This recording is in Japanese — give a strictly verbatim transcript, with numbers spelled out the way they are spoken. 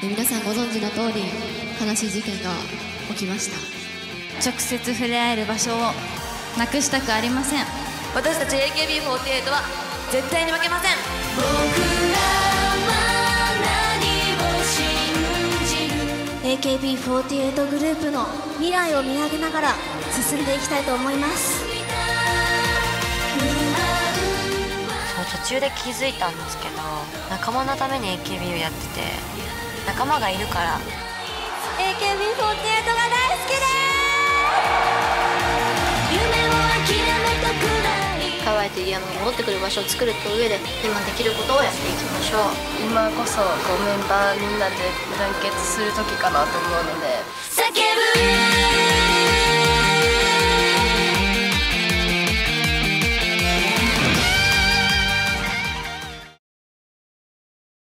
皆さんご存知の通り、悲しい事件が起きました。直接触れ合える場所をなくしたくありません。私たち エーケービーフォーティーエイト は絶対に負けません。僕らは何を信じる？ エーケービーフォーティーエイト グループの未来を見上げながら進んでいきたいと思います。そう、途中で気づいたんですけど、仲間のために エーケービー をやってて、仲間がいるから エーケービーフォーティーエイト が大好きです。ハワイという山に戻ってくる場所を作るという上で、今できることをやっていきましょう。今こそこうメンバーみんなで団結する時かなと思うので、叫ぶ